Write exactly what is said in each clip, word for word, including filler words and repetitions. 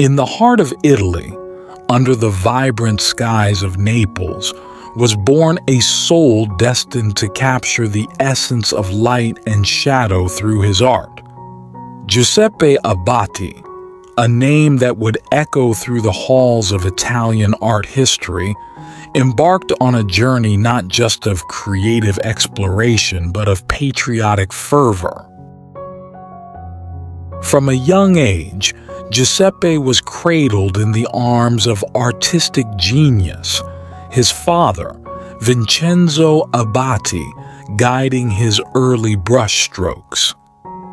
In the heart of Italy, under the vibrant skies of Naples, was born a soul destined to capture the essence of light and shadow through his art. Giuseppe Abbati, a name that would echo through the halls of Italian art history, embarked on a journey not just of creative exploration but of patriotic fervor. From a young age, Giuseppe was cradled in the arms of artistic genius, his father, Vincenzo Abbati, guiding his early brushstrokes.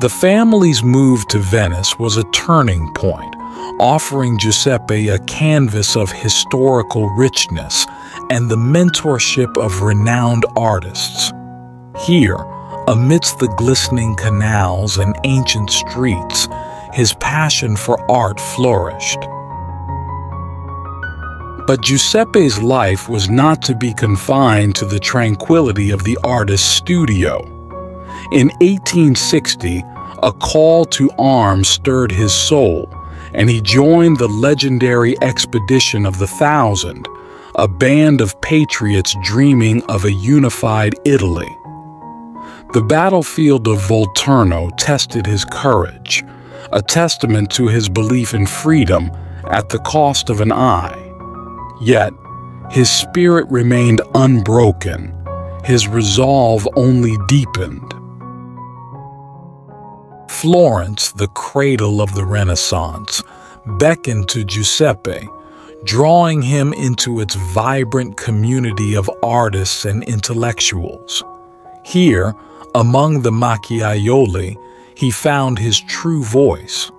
The family's move to Venice was a turning point, offering Giuseppe a canvas of historical richness and the mentorship of renowned artists. Here, amidst the glistening canals and ancient streets, his passion for art flourished. But Giuseppe's life was not to be confined to the tranquility of the artist's studio. In eighteen sixty, a call to arms stirred his soul, and he joined the legendary Expedition of the Thousand, a band of patriots dreaming of a unified Italy. The battlefield of Volturno tested his courage, a testament to his belief in freedom at the cost of an eye. Yet, his spirit remained unbroken, his resolve only deepened. Florence, the cradle of the Renaissance, beckoned to Giuseppe, drawing him into its vibrant community of artists and intellectuals. Here, among the Macchiaioli, he found his true voice.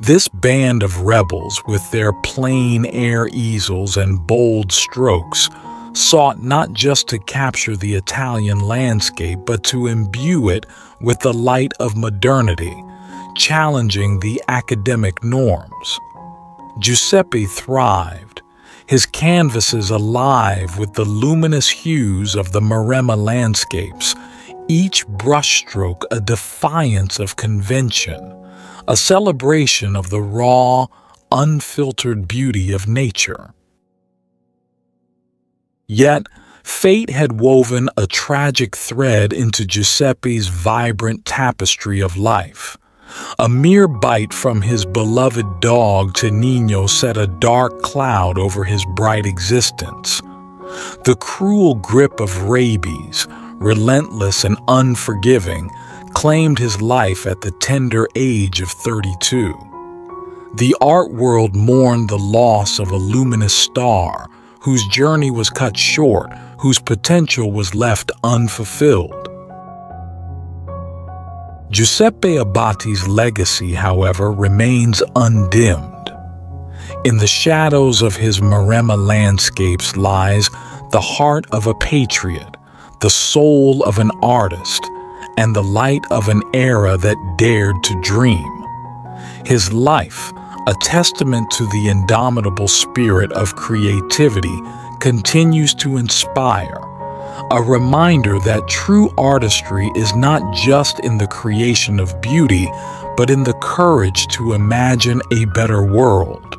This band of rebels, with their plain air easels and bold strokes, sought not just to capture the Italian landscape but to imbue it with the light of modernity, challenging the academic norms. Giuseppe thrived, his canvases alive with the luminous hues of the Maremma landscapes, each brushstroke a defiance of convention, a celebration of the raw, unfiltered beauty of nature. Yet, fate had woven a tragic thread into Giuseppe's vibrant tapestry of life. A mere bite from his beloved dog Tinino set a dark cloud over his bright existence. The cruel grip of rabies, relentless and unforgiving, claimed his life at the tender age of thirty-two. The art world mourned the loss of a luminous star, whose journey was cut short, whose potential was left unfulfilled. Giuseppe Abbati's legacy, however, remains undimmed. In the shadows of his Maremma landscapes lies the heart of a patriot, the soul of an artist, and the light of an era that dared to dream. His life, a testament to the indomitable spirit of creativity, continues to inspire, a reminder that true artistry is not just in the creation of beauty, but in the courage to imagine a better world.